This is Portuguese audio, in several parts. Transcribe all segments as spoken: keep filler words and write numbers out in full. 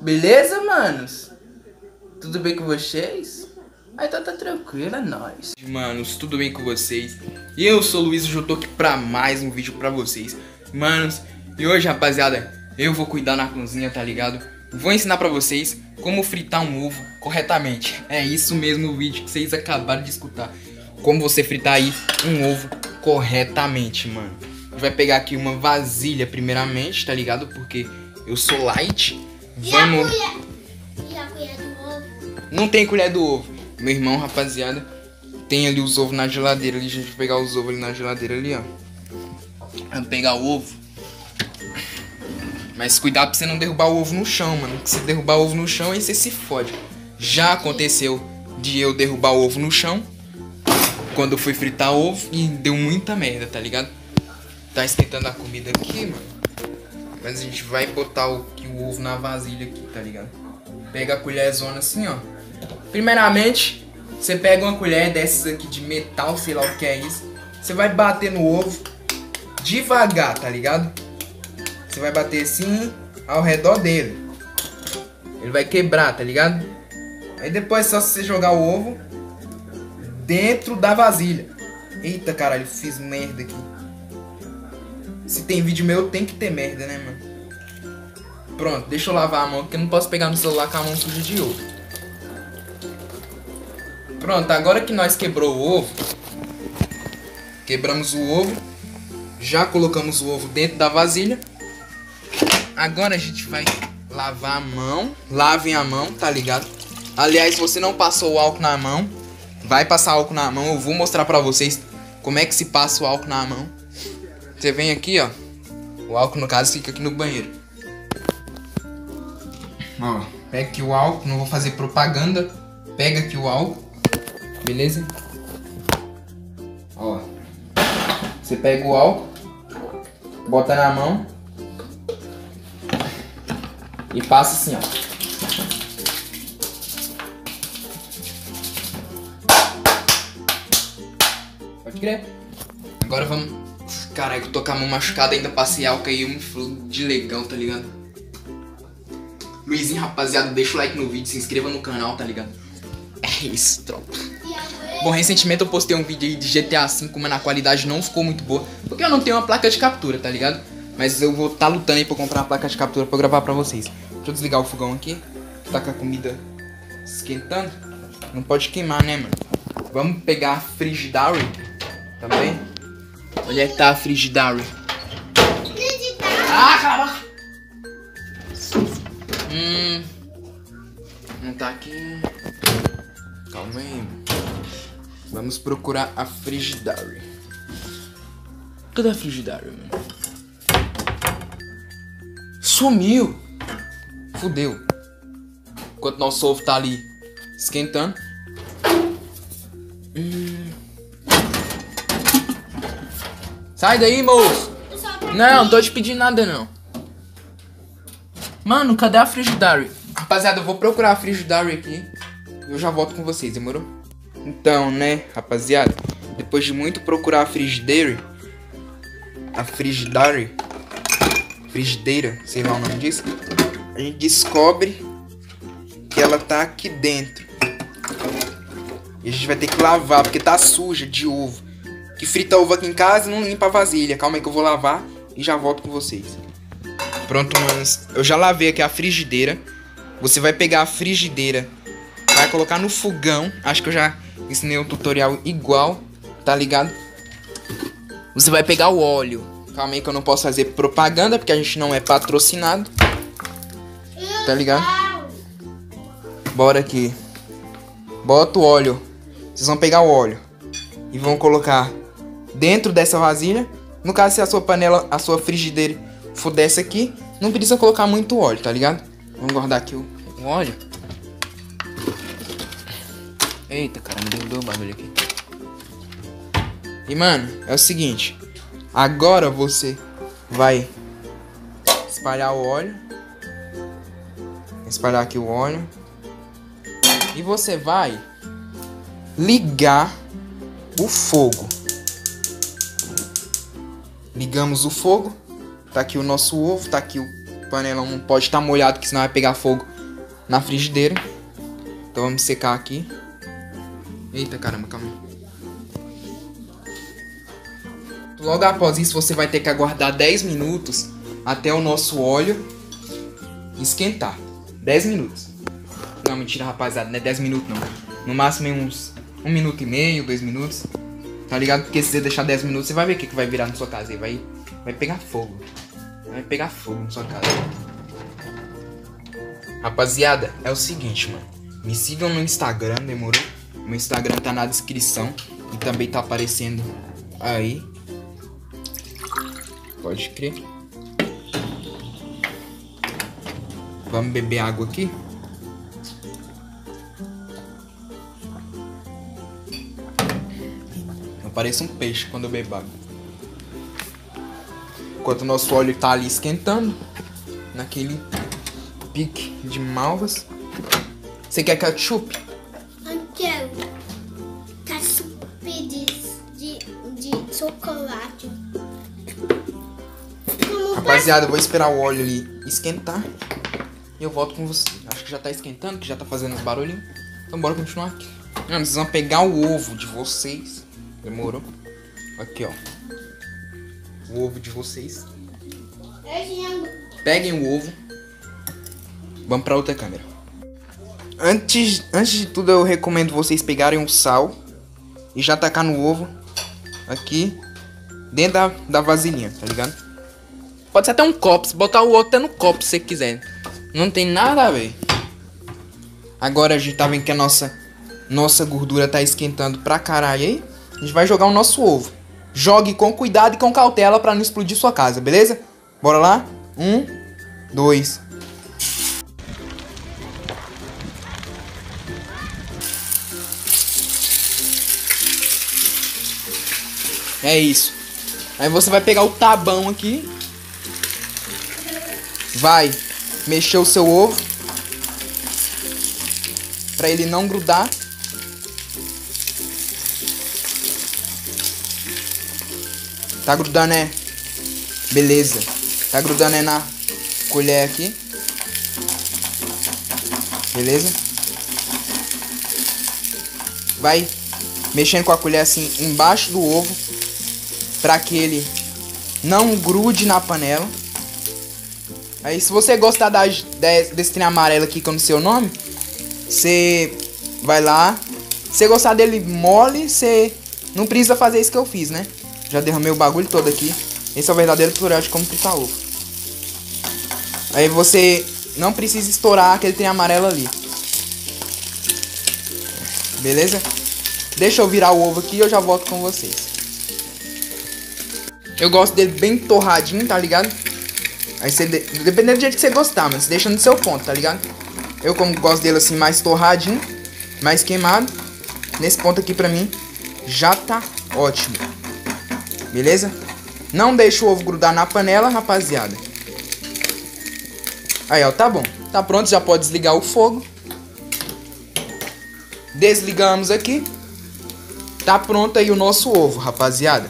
Beleza, manos? Tudo bem com vocês? Ah, então tá tranquilo, é nóis. Manos, tudo bem com vocês? E eu sou o Luiz, hoje eu tô aqui pra mais um vídeo pra vocês. Manos, e hoje, rapaziada, eu vou cuidar na cozinha, tá ligado? Vou ensinar pra vocês como fritar um ovo corretamente. É isso mesmo, o vídeo que vocês acabaram de escutar. Como você fritar aí um ovo corretamente, mano. A gente vai pegar aqui uma vasilha primeiramente, tá ligado? Porque eu sou light. Vamos... E a colher? E a colher do ovo? Não tem colher do ovo. Meu irmão, rapaziada, tem ali os ovos na geladeira ali. A gente vai pegar os ovos ali na geladeira ali, ó. Vamos pegar o ovo. Mas cuidado pra você não derrubar o ovo no chão, mano. Porque se derrubar o ovo no chão, aí você se fode. Já aconteceu de eu derrubar o ovo no chão quando eu fui fritar o ovo e deu muita merda, tá ligado? Tá esquentando a comida aqui, mano. Mas a gente vai botar o, o ovo na vasilha aqui, tá ligado? Pega a colherzona assim, ó. Primeiramente, você pega uma colher dessas aqui de metal, sei lá o que é isso. Você vai bater no ovo devagar, tá ligado? Você vai bater assim ao redor dele. Ele vai quebrar, tá ligado? Aí depois é só você jogar o ovo dentro da vasilha. Eita, caralho, fiz merda aqui. Se tem vídeo meu, tem que ter merda, né, mano? Pronto, deixa eu lavar a mão, porque eu não posso pegar no celular com a mão suja de ovo. Pronto, agora que nós quebrou o ovo, quebramos o ovo, já colocamos o ovo dentro da vasilha. Agora a gente vai lavar a mão. Lavem a mão, tá ligado? Aliás, se você não passou o álcool na mão, vai passar álcool na mão. Eu vou mostrar pra vocês como é que se passa o álcool na mão. Você vem aqui, ó. O álcool, no caso, fica aqui no banheiro. Ó, pega aqui o álcool. Não vou fazer propaganda. Pega aqui o álcool. Beleza? Ó. Você pega o álcool, bota na mão e passa assim, ó. Pode crer. Agora vamos... Caralho, eu tô com a mão machucada, ainda passei álcool aí, eu me fludo de legal, tá ligado? Luizinho, rapaziada, deixa o like no vídeo, se inscreva no canal, tá ligado? É isso, tropa. Bom, recentemente eu postei um vídeo aí de G T A cinco, mas na qualidade não ficou muito boa, porque eu não tenho uma placa de captura, tá ligado? Mas eu vou estar tá lutando aí pra comprar uma placa de captura pra eu gravar pra vocês. Deixa eu desligar o fogão aqui. Tá com a comida esquentando. Não pode queimar, né, mano? Vamos pegar a frigidária. Tá bem? Onde é que tá a frigidária? Ah, caramba! Hum. Não tá aqui. Calma aí, mano. Vamos procurar a frigidária. Cadê a frigidária, mano? Sumiu. Fudeu. Enquanto nosso ovo tá ali esquentando. Hum. Sai daí, moço. Não, não tô te pedindo nada, não. Mano, cadê a frigidária? Rapaziada, eu vou procurar a frigidária aqui. Eu já volto com vocês, demorou? Então, né, rapaziada, depois de muito procurar a frigideira, a frigidária... frigideira, sei lá o nome disso, a gente descobre que ela tá aqui dentro. E a gente vai ter que lavar, porque tá suja de ovo. Que frita ovo aqui em casa e não limpa a vasilha. Calma aí que eu vou lavar e já volto com vocês. Pronto, manos. Eu já lavei aqui a frigideira. Você vai pegar a frigideira, vai colocar no fogão. Acho que eu já ensinei um tutorial igual, tá ligado? Você vai pegar o óleo. Calma aí que eu não posso fazer propaganda, porque a gente não é patrocinado. Tá ligado? Bora aqui. Bota o óleo. Vocês vão pegar o óleo e vão colocar dentro dessa vasilha. No caso, se a sua panela, a sua frigideira for dessa aqui, não precisa colocar muito óleo, tá ligado? Vamos guardar aqui o, o óleo. Eita, cara, me derrubou o bagulho aqui. E, mano, é o seguinte... Agora você vai espalhar o óleo. Espalhar aqui o óleo. E você vai ligar o fogo. Ligamos o fogo. Tá aqui o nosso ovo. Tá aqui o panelão. Não pode estar molhado, que senão vai pegar fogo na frigideira. Então vamos secar aqui. Eita caramba, calma aí. Logo após isso você vai ter que aguardar dez minutos até o nosso óleo esquentar. dez minutos. Não, mentira, rapaziada, não é dez minutos não. No máximo é uns um minuto e meio, dois minutos. Tá ligado? Porque se você deixar dez minutos, você vai ver o que, que vai virar na sua casa aí. Vai, vai pegar fogo. Vai pegar fogo na sua casa. Rapaziada, é o seguinte, mano. Me sigam no Instagram, demorou? Meu Instagram tá na descrição e também tá aparecendo aí. Pode crer. Vamos beber água aqui. Eu pareço um peixe quando eu bebo água. Enquanto o nosso óleo tá ali esquentando, naquele pique de malvas. Você quer ketchup? Eu quero ketchup de, de, de chocolate. Rapaziada, eu vou esperar o óleo ali esquentar e eu volto com você. Acho que já tá esquentando, que já tá fazendo os barulhinhos. Então bora continuar aqui. Não, precisamos pegar o ovo de vocês. Demorou? Aqui, ó. O ovo de vocês. Peguem o ovo. Vamos pra outra câmera. Antes, antes de tudo, eu recomendo vocês pegarem o sal e já tacar no ovo aqui dentro da, da vasilhinha, tá ligado? Pode ser até um copo, se botar o outro até no copo se você quiser. Não tem nada a ver. Agora a gente tá vendo que a nossa, nossa gordura tá esquentando pra caralho aí. A gente vai jogar o nosso ovo. Jogue com cuidado e com cautela pra não explodir sua casa, beleza? Bora lá? Um, dois... É isso. Aí você vai pegar o tabão aqui. Vai mexer o seu ovo pra ele não grudar. Tá grudando, né? Beleza. Tá grudando, né, na colher aqui. Beleza? Vai mexendo com a colher assim embaixo do ovo pra que ele não grude na panela. Aí se você gostar da, desse trem amarelo aqui que eu não sei o nome, você vai lá. Se você gostar dele mole, você não precisa fazer isso que eu fiz, né? Já derramei o bagulho todo aqui. Esse é o verdadeiro tutorial de como fritar ovo. Aí você não precisa estourar aquele trem amarelo ali. Beleza? Deixa eu virar o ovo aqui e eu já volto com vocês. Eu gosto dele bem torradinho, tá ligado? Aí você, dependendo do jeito que você gostar, mas deixa no seu ponto, tá ligado? Eu como gosto dele assim, mais torradinho, mais queimado. Nesse ponto aqui pra mim, já tá ótimo. Beleza? Não deixa o ovo grudar na panela, rapaziada. Aí, ó, tá bom. Tá pronto, já pode desligar o fogo. Desligamos aqui. Tá pronto aí o nosso ovo, rapaziada.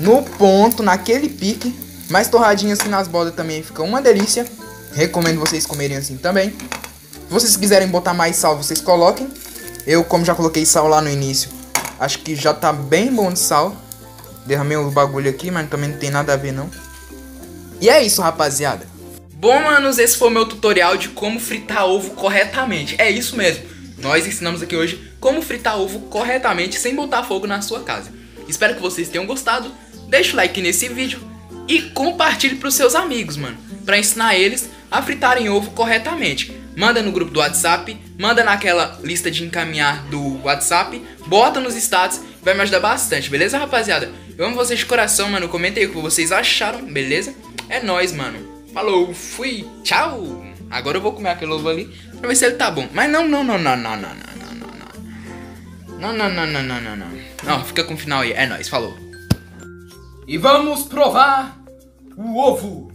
No ponto, naquele pique. Mais torradinha assim nas bordas também fica uma delícia. Recomendo vocês comerem assim também. Se vocês quiserem botar mais sal, vocês coloquem. Eu, como já coloquei sal lá no início, acho que já tá bem bom de sal. Derramei o bagulho aqui, mas também não tem nada a ver não. E é isso, rapaziada. Bom, manos, esse foi o meu tutorial de como fritar ovo corretamente. É isso mesmo. Nós ensinamos aqui hoje como fritar ovo corretamente sem botar fogo na sua casa. Espero que vocês tenham gostado. Deixa o like nesse vídeo. E compartilhe para os seus amigos, mano, para ensinar eles a fritarem ovo corretamente. Manda no grupo do WhatsApp, manda naquela lista de encaminhar do WhatsApp, bota nos status, vai me ajudar bastante, beleza, rapaziada? Eu amo vocês de coração, mano, comenta aí o que vocês acharam, beleza? É nóis, mano. Falou, fui, tchau. Agora eu vou comer aquele ovo ali para ver se ele tá bom. Mas não, não, não, não, não, não, não, não, não, não, não, não, não, não, não, fica com o final aí, é nóis, falou. E vamos provar o ovo.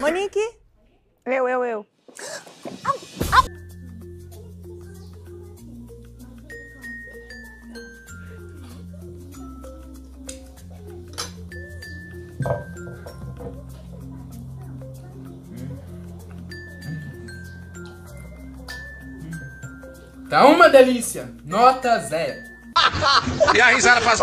Monique? Eu, eu, eu. Au, au. Tá uma delícia! Nota zero! E a risada faz...